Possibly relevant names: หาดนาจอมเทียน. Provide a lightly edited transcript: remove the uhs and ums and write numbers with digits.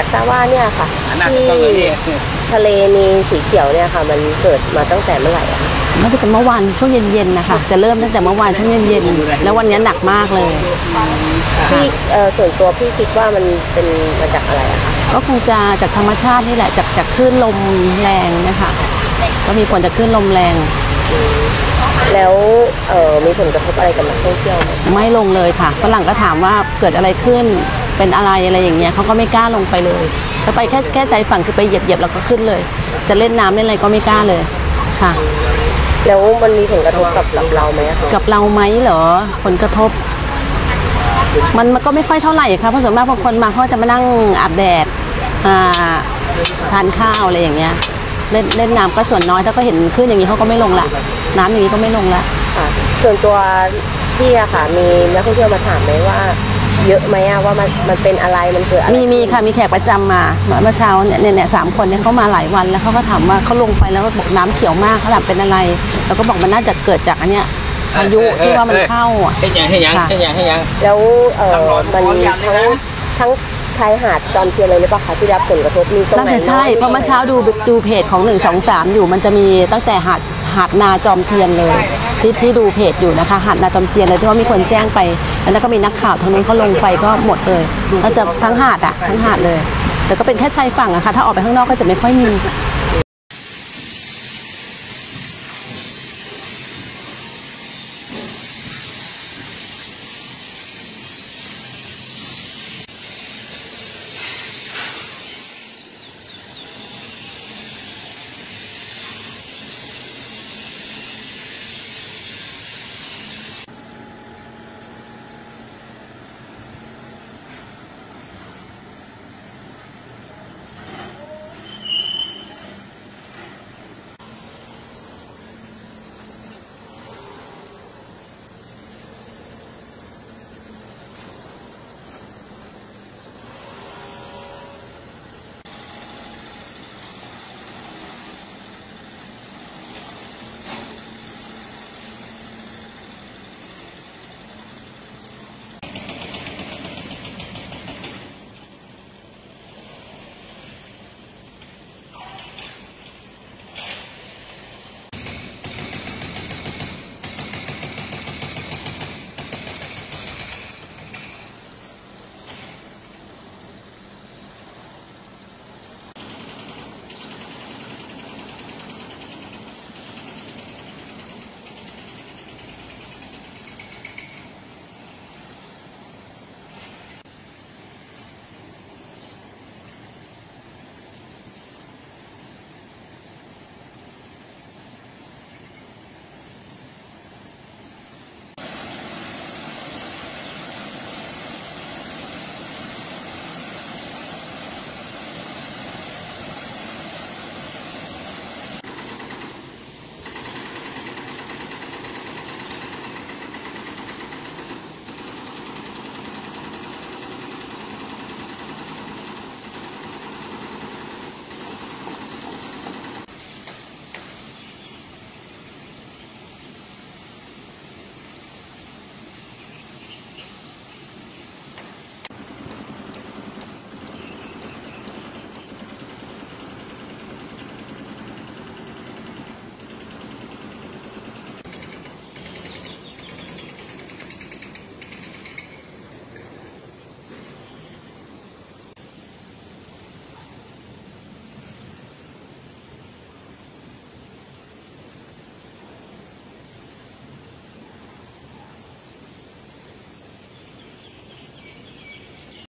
อยากทราบว่าเนี่ยค่ะที่ทะเลมีสีเขียวเนี่ยค่ะมันเกิดมาตั้งแต่เมื่อไหร่คะน่าจะเป็นเมื่อวานช่วงเย็นๆนะคะจะเริ่มตั้งแต่เมื่อวานช่วงเย็นๆแล้ววันนี้หนักมากเลยที่ส่วนตัวพี่คิดว่ามันเป็นมาจากอะไรอะคะก็คงจะจากธรรมชาตินี่แหละจากคลื่นลมแรงนะคะก็มีผลจากคลื่นลมแรงแล้วมีผลกระทบอะไรกับนักท่องเที่ยวไม่ลงเลยค่ะฝรั่งก็ถามว่าเกิดอะไรขึ้นเป็นอะไรอะไรอย่างเงี้ยเขาก็ไม่กล้าลงไปเลยจะไปแค่ใจฝั่งคือไปเหยียบๆแล้วก็ขึ้นเลยจะเล่นน้ำเล่นอะไรก็ไม่กล้าเลยค่ะแล้วมันมีผลกระทบกับเราไหมกับเราไหมเหรอผลกระทบมันก็ไม่ค่อยเท่าไหร่ค่ะเพราะส่วนมากบางคนมาเขาจะมานั่งอาบแดดทานข้าวอะไรอย่างเงี้ยเล่นน้ำก็ส่วนน้อยถ้าก็เห็นขึ้นอย่างนี้เขาก็ไม่ลงละน้ำอย่างนี้ก็ไม่ลงละค่ะส่วนตัวพี่อะค่ะมีนักท่องเที่ยวมาถามไหมว่าเยอะไหมอะว่ามันเป็นอะไรมันเกิดอะไรมีค่ะมีแขกประจำมาเมื่อเช้าเนี่ยสามคนเนี่ยเขามาหลายวันแล้วเขาก็ถามว่าเขาลงไปแล้วบอกน้ำเขียวมากเขาถามเป็นอะไรแล้วก็บอกมันน่าจะเกิดจากอันเนี้ยอายุที่ว่ามันเข้าอ่ะให้ยังแล้วมันทั้งชายหาดจอมเทียนเลยหรือเปล่าคะที่รับผลกระทบมีตรงไหนใช่เพราะเมื่อเช้าดูเพจของ123อยู่มันจะมีตั้งแต่หาดนาจอมเทียนเลยที่ดูเพจอยู่นะคะหาดนาจอมเทียนเลยที่ว่ามีคนแจ้งไปแล้วก็มีนักข่าวทางนู้นเขาลงไปก็หมดเลยก็จะทั้งหาดเลยแต่ก็เป็นแค่ชายฝั่งอะค่ะถ้าออกไปข้างนอกก็จะไม่ค่อยมี